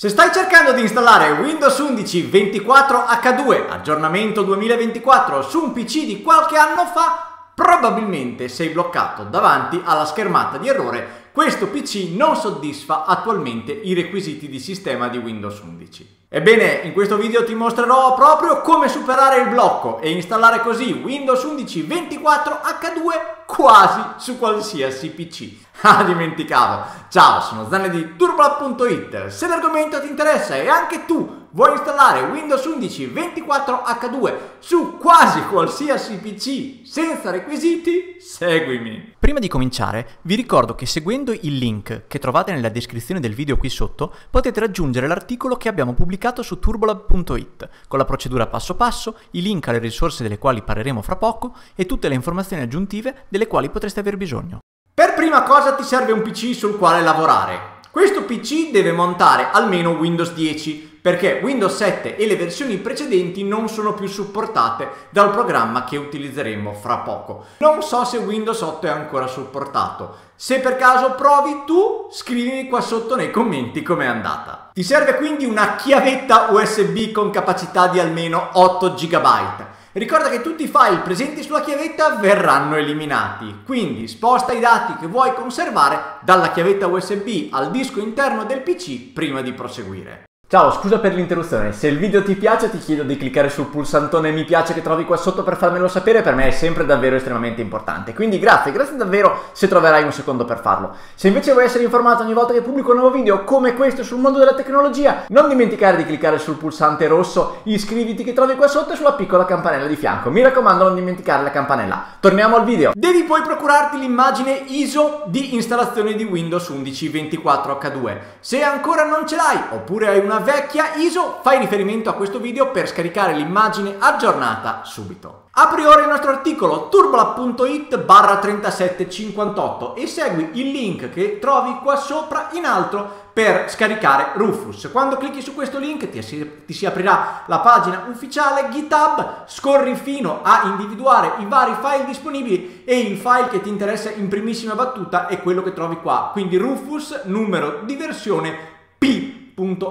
Se stai cercando di installare Windows 11 24H2 aggiornamento 2024 su un PC di qualche anno fa, probabilmente sei bloccato davanti alla schermata di errore "questo PC non soddisfa attualmente i requisiti di sistema di Windows 11". Ebbene, in questo video ti mostrerò proprio come superare il blocco e installare così Windows 11 24H2 quasi su qualsiasi PC. Ah, dimenticavo! Ciao, sono Zane di TurboLab.it. Se l'argomento ti interessa e anche tu vuoi installare Windows 11 24H2 su quasi qualsiasi PC senza requisiti, seguimi! Prima di cominciare, vi ricordo che seguendo il link che trovate nella descrizione del video qui sotto, potete raggiungere l'articolo che abbiamo pubblicato su turbolab.it, con la procedura passo passo, i link alle risorse delle quali parleremo fra poco e tutte le informazioni aggiuntive delle quali potreste aver bisogno. Per prima cosa ti serve un PC sul quale lavorare. Questo PC deve montare almeno Windows 10, perché Windows 7 e le versioni precedenti non sono più supportate dal programma che utilizzeremo fra poco. Non so se Windows 8 è ancora supportato. Se per caso provi tu, scrivimi qua sotto nei commenti com'è andata. Ti serve quindi una chiavetta USB con capacità di almeno 8 GB. Ricorda che tutti i file presenti sulla chiavetta verranno eliminati, quindi sposta i dati che vuoi conservare dalla chiavetta USB al disco interno del PC prima di proseguire. Ciao, scusa per l'interruzione, se il video ti piace ti chiedo di cliccare sul pulsantone mi piace che trovi qua sotto per farmelo sapere, per me è sempre davvero estremamente importante, quindi grazie davvero se troverai un secondo per farlo. Se invece vuoi essere informato ogni volta che pubblico un nuovo video come questo sul mondo della tecnologia, non dimenticare di cliccare sul pulsante rosso, iscriviti che trovi qua sotto e sulla piccola campanella di fianco, mi raccomando non dimenticare la campanella. Torniamo al video. Devi poi procurarti l'immagine ISO di installazione di Windows 11 24H2, se ancora non ce l'hai oppure hai una vecchia ISO, fai riferimento a questo video per scaricare l'immagine aggiornata subito. Apri ora il nostro articolo turbolab.it/3758 e segui il link che trovi qua sopra in alto per scaricare Rufus. Quando clicchi su questo link ti si aprirà la pagina ufficiale GitHub, scorri fino a individuare i vari file disponibili e il file che ti interessa in primissima battuta è quello che trovi qua, quindi Rufus numero di versione P.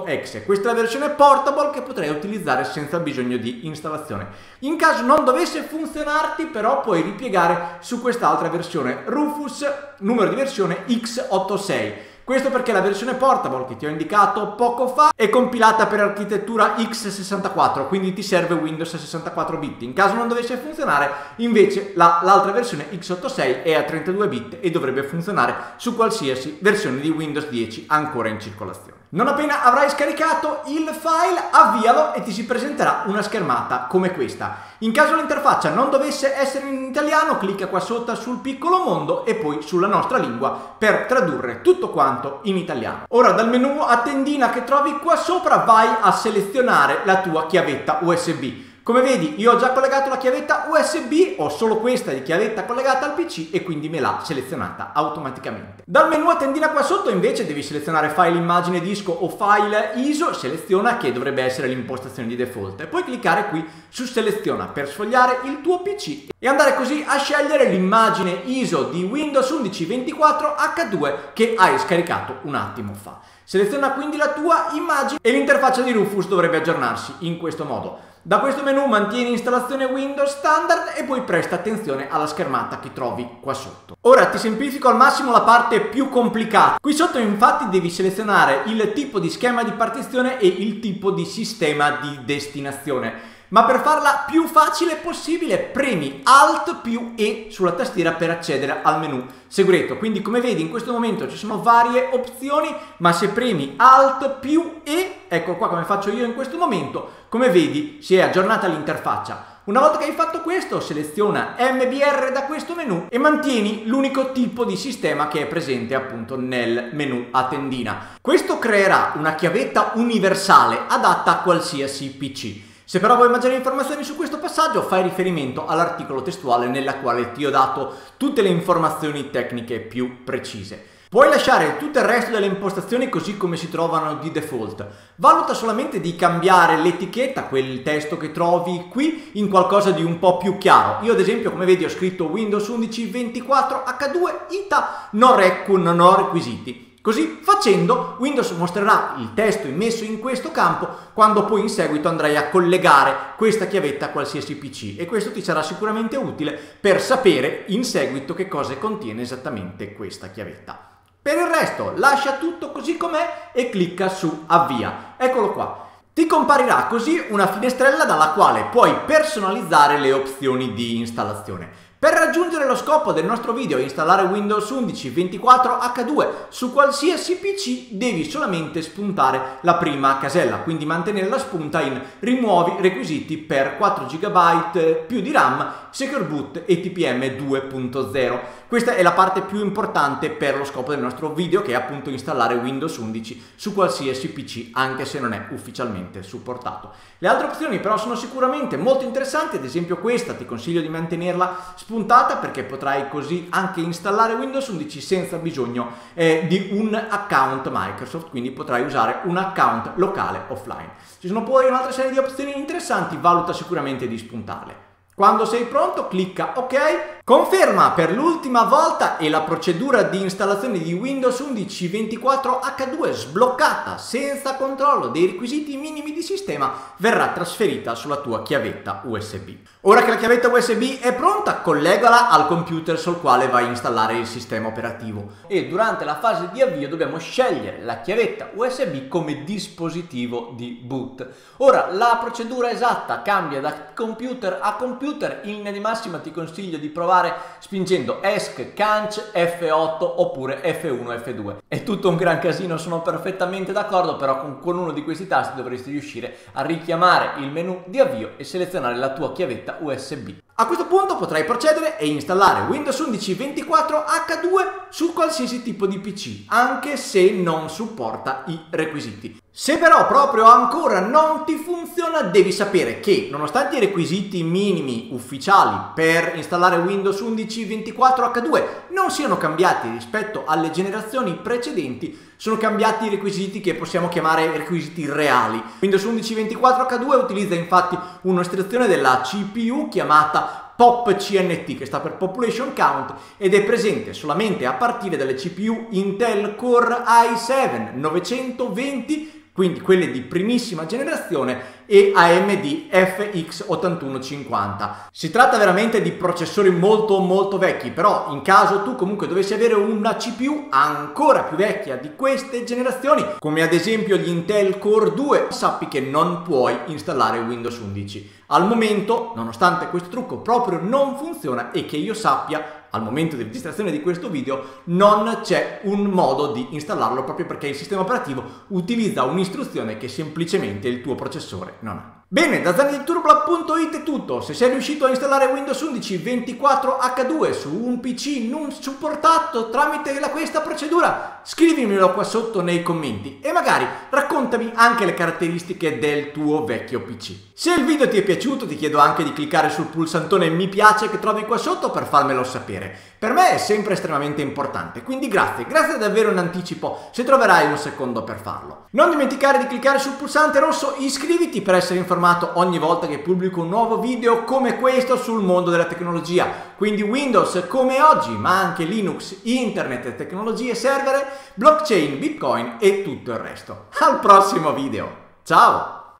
.exe. Questa è la versione portable che potrei utilizzare senza bisogno di installazione. In caso non dovesse funzionarti però puoi ripiegare su quest'altra versione Rufus numero di versione x86. Questo perché la versione portable che ti ho indicato poco fa è compilata per architettura x64, quindi ti serve Windows 64 bit. In caso non dovesse funzionare, invece l'altra versione x86 è a 32 bit e dovrebbe funzionare su qualsiasi versione di Windows 10 ancora in circolazione. Non appena avrai scaricato il file, avvialo e ti si presenterà una schermata come questa. In caso l'interfaccia non dovesse essere in italiano, clicca qua sotto sul piccolo mondo e poi sulla nostra lingua per tradurre tutto quanto in italiano. Ora dal menu a tendina che trovi qua sopra vai a selezionare la tua chiavetta USB. Come vedi io ho già collegato la chiavetta USB, ho solo questa di chiavetta collegata al PC e quindi me l'ha selezionata automaticamente. Dal menu a tendina qua sotto invece devi selezionare file immagine disco o file ISO, seleziona che dovrebbe essere l'impostazione di default e poi cliccare qui su seleziona per sfogliare il tuo PC e andare così a scegliere l'immagine ISO di Windows 11 24H2 che hai scaricato un attimo fa. Seleziona quindi la tua immagine e l'interfaccia di Rufus dovrebbe aggiornarsi in questo modo. Da questo menu mantieni installazione Windows standard e poi presta attenzione alla schermata che trovi qua sotto. Ora ti semplifico al massimo la parte più complicata. Qui sotto infatti devi selezionare il tipo di schema di partizione e il tipo di sistema di destinazione. Ma per farla più facile possibile premi Alt più E sulla tastiera per accedere al menu segreto. Quindi come vedi in questo momento ci sono varie opzioni, ma se premi Alt più E, ecco qua come faccio io in questo momento, come vedi si è aggiornata l'interfaccia. Una volta che hai fatto questo seleziona MBR da questo menu e mantieni l'unico tipo di sistema che è presente appunto nel menu a tendina. Questo creerà una chiavetta universale adatta a qualsiasi PC. Se però vuoi maggiori informazioni su questo passaggio fai riferimento all'articolo testuale nella quale ti ho dato tutte le informazioni tecniche più precise. Puoi lasciare tutto il resto delle impostazioni così come si trovano di default. Valuta solamente di cambiare l'etichetta, quel testo che trovi qui, in qualcosa di un po' più chiaro. Io ad esempio come vedi ho scritto Windows 11 24H2 ITA no requisiti. Così facendo Windows mostrerà il testo immesso in questo campo quando poi in seguito andrai a collegare questa chiavetta a qualsiasi PC, e questo ti sarà sicuramente utile per sapere in seguito che cosa contiene esattamente questa chiavetta. Per il resto lascia tutto così com'è e clicca su avvia. Eccolo qua. Ti comparirà così una finestrella dalla quale puoi personalizzare le opzioni di installazione. Per raggiungere lo scopo del nostro video e installare Windows 11 24H2 su qualsiasi PC devi solamente spuntare la prima casella, quindi mantenere la spunta in rimuovi requisiti per 4 GB più di RAM, Secure Boot e TPM 2.0. Questa è la parte più importante per lo scopo del nostro video, che è appunto installare Windows 11 su qualsiasi PC anche se non è ufficialmente supportato. Le altre opzioni però sono sicuramente molto interessanti, ad esempio questa ti consiglio di mantenerla spuntata perché potrai così anche installare Windows 11 senza bisogno di un account Microsoft, quindi potrai usare un account locale offline. Ci sono poi un'altra serie di opzioni interessanti, valuta sicuramente di spuntarle. Quando sei pronto clicca ok, conferma per l'ultima volta e la procedura di installazione di Windows 11 24H2 sbloccata senza controllo dei requisiti minimi di sistema verrà trasferita sulla tua chiavetta USB. Ora che la chiavetta USB è pronta, collegala al computer sul quale vai a installare il sistema operativo e durante la fase di avvio dobbiamo scegliere la chiavetta USB come dispositivo di boot. Ora la procedura esatta cambia da computer a computer. In linea di massima ti consiglio di provare spingendo ESC, CANC, F8 oppure F1, F2. È tutto un gran casino, sono perfettamente d'accordo, però con uno di questi tasti dovresti riuscire a richiamare il menu di avvio e selezionare la tua chiavetta USB. A questo punto potrai procedere e installare Windows 11 24H2 su qualsiasi tipo di PC, anche se non supporta i requisiti. Se però proprio ancora non ti funziona, devi sapere che nonostante i requisiti minimi ufficiali per installare Windows 11 24H2 non siano cambiati rispetto alle generazioni precedenti, sono cambiati i requisiti che possiamo chiamare requisiti reali. Windows 11 24H2 utilizza infatti un'estrazione della CPU chiamata PopCNT, che sta per Population Count, ed è presente solamente a partire dalle CPU Intel Core i7 920, quindi quelle di primissima generazione, e AMD FX8150. Si tratta veramente di processori molto vecchi, però in caso tu comunque dovessi avere una CPU ancora più vecchia di queste generazioni, come ad esempio gli Intel Core 2, sappi che non puoi installare Windows 11. Al momento, nonostante questo trucco proprio non funziona e che io sappia, al momento di registrazione di questo video non c'è un modo di installarlo proprio perché il sistema operativo utilizza un'istruzione che semplicemente il tuo processore non ha. Bene, da Zane di TurboLab.it è tutto. Se sei riuscito a installare Windows 11 24H2 su un PC non supportato tramite questa procedura, scrivimelo qua sotto nei commenti e magari raccontami anche le caratteristiche del tuo vecchio PC. Se il video ti è piaciuto ti chiedo anche di cliccare sul pulsantone mi piace che trovi qua sotto per farmelo sapere. Per me è sempre estremamente importante, quindi grazie davvero in anticipo se troverai un secondo per farlo. Non dimenticare di cliccare sul pulsante rosso iscriviti per essere informato ogni volta che pubblico un nuovo video come questo sul mondo della tecnologia, quindi Windows come oggi, ma anche Linux, internet, tecnologie, server, blockchain, Bitcoin e tutto il resto. Al prossimo video, ciao!